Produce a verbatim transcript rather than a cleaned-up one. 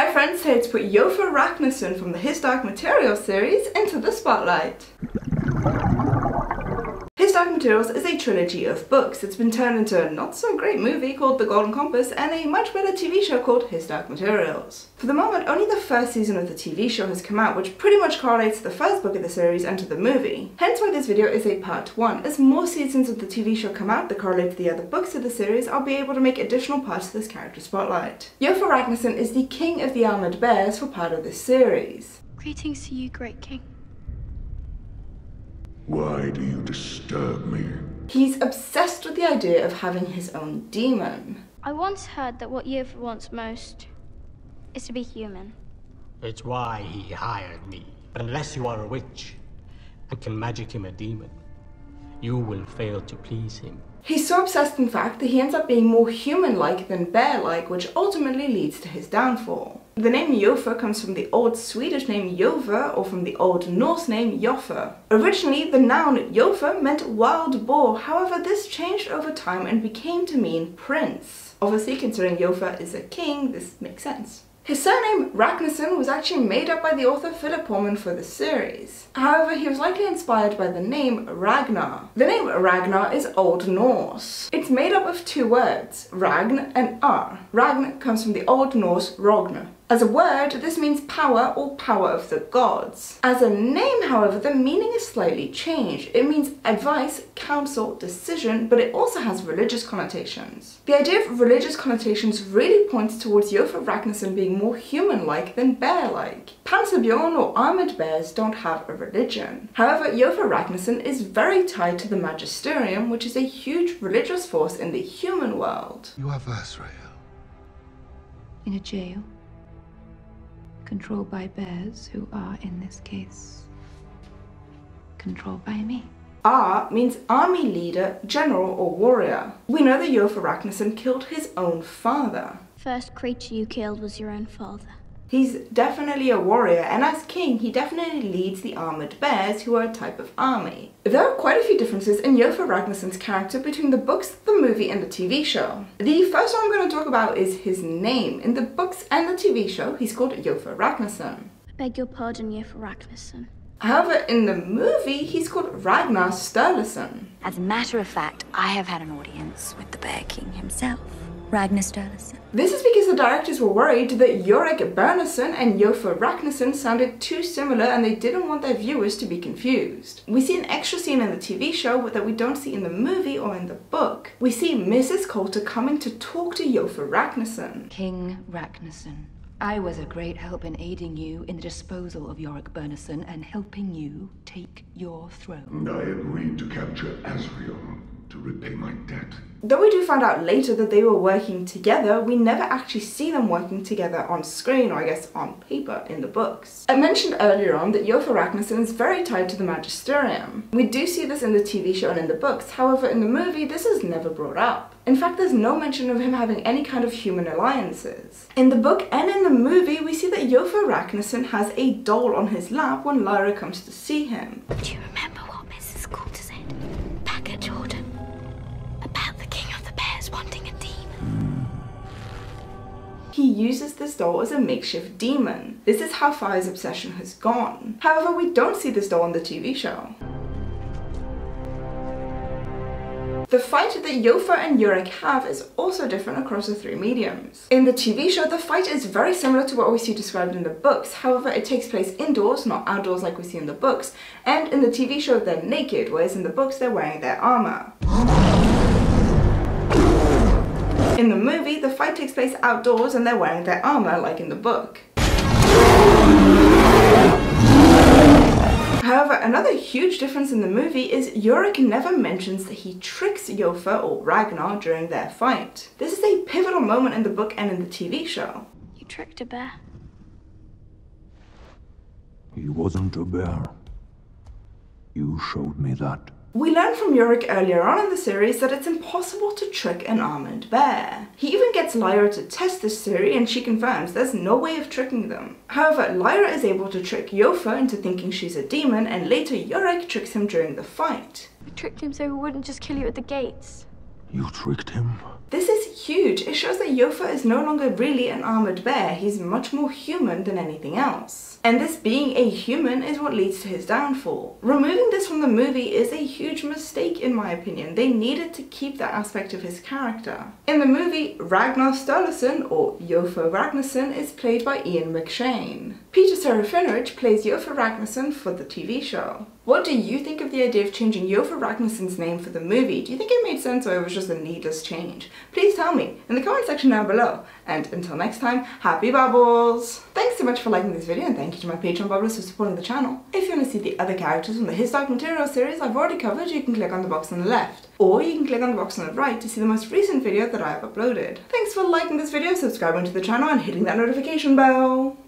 Hi friends, here to put Iofur Raknison from the His Dark Materials series into the spotlight. His Dark Materials is a trilogy of books. It's been turned into a not-so-great movie called The Golden Compass and a much better T V show called His Dark Materials. For the moment, only the first season of the T V show has come out, which pretty much correlates the first book of the series and to the movie. Hence why this video is a part one. As more seasons of the T V show come out that correlate to the other books of the series, I'll be able to make additional parts of this character spotlight. Iofur Raknison is the king of the armored bears for part of this series. Greetings to you, great king. Why do you disturb me? He's obsessed with the idea of having his own demon. I once heard that what Iofur wants most is to be human. It's why he hired me. But unless you are a witch and can magic him a demon, you will fail to please him. He's so obsessed, in fact, that he ends up being more human-like than bear-like, which ultimately leads to his downfall. The name Iofur comes from the Old Swedish name Jofur, or from the Old Norse name Jofur. Originally, the noun Jofur meant wild boar, however this changed over time and became to mean prince. Obviously, considering Iofur is a king, this makes sense. His surname Raknison was actually made up by the author Philip Pullman for the series. However, he was likely inspired by the name Ragnar. The name Ragnar is Old Norse. It's made up of two words, Ragn and Ar. Ragn comes from the Old Norse Rognar. As a word, this means power or power of the gods. As a name, however, the meaning is slightly changed. It means advice, counsel, decision, but it also has religious connotations. The idea of religious connotations really points towards Iofur Raknison being more human-like than bear-like. Panserbjørn or armored bears don't have a religion. However, Iofur Raknison is very tied to the Magisterium, which is a huge religious force in the human world. You have Azrael in a jail, controlled by bears who are, in this case, controlled by me. Ar means army leader, general, or warrior. We know that Iofur Raknison killed his own father. First creature you killed was your own father. He's definitely a warrior, and as king, he definitely leads the armored bears, who are a type of army. There are quite a few differences in Iofur Ragnarsson's character between the books, the movie, and the T V show. The first one I'm going to talk about is his name. In the books and the T V show, he's called Iofur Raknison. I beg your pardon, Iofur Raknison. However, in the movie, he's called Ragnar Sturlusson. As a matter of fact, I have had an audience with the Bear King himself, Ragnar Sturlusson. This is because the directors were worried that Iorek Byrnison and Iofur Raknison sounded too similar and they didn't want their viewers to be confused. We see an extra scene in the T V show that we don't see in the movie or in the book. We see Missus Coulter coming to talk to Iofur Raknison. King Raknison, I was a great help in aiding you in the disposal of Iorek Byrnison and helping you take your throne. And I agreed to capture Azrael to repay my debt. Though we do find out later that they were working together, we never actually see them working together on screen, or I guess on paper in the books. I mentioned earlier on that Iofur Raknison is very tied to the Magisterium. We do see this in the T V show and in the books, however in the movie this is never brought up. In fact, there's no mention of him having any kind of human alliances. In the book and in the movie, we see that Iofur Raknison has a doll on his lap when Lyra comes to see him. Do you remember what Missus Coulter said back at Jordan? Wanting a demon. He uses this doll as a makeshift demon. This is how far his obsession has gone. However, we don't see this doll on the T V show. The fight that Iofur and Iorek have is also different across the three mediums. In the T V show, the fight is very similar to what we see described in the books, however it takes place indoors, not outdoors like we see in the books, and in the T V show they're naked, whereas in the books they're wearing their armor. In the movie, the fight takes place outdoors and they're wearing their armor, like in the book. However, another huge difference in the movie is Iorek never mentions that he tricks Iofur or Ragnar during their fight. This is a pivotal moment in the book and in the T V show. You tricked a bear. He wasn't a bear. You showed me that. We learn from Iorek earlier on in the series that it's impossible to trick an armored bear. He even gets Lyra to test this theory and she confirms there's no way of tricking them. However, Lyra is able to trick Iofur into thinking she's a demon, and later Iorek tricks him during the fight. I tricked him so he wouldn't just kill you at the gates. You tricked him. This is huge. It shows that Iofur is no longer really an armored bear. He's much more human than anything else. And this being a human is what leads to his downfall. Removing this from the movie is a huge mistake in my opinion. They needed to keep that aspect of his character. In the movie, Ragnar Sturlusson, or Iofur Raknison, is played by Ian McShane. Peter Serafinowicz plays Iofur Raknison for the T V show. What do you think of the idea of changing Iofur Ragnisson's name for the movie? Do you think it made sense or it was just a needless change? Please tell me in the comment section down below. And until next time, happy bubbles! Thanks so much for liking this video, and thank you to my Patreon bubblers for supporting the channel. If you want to see the other characters from the His Dark Materials series I've already covered, you can click on the box on the left. Or you can click on the box on the right to see the most recent video that I have uploaded. Thanks for liking this video, subscribing to the channel, and hitting that notification bell!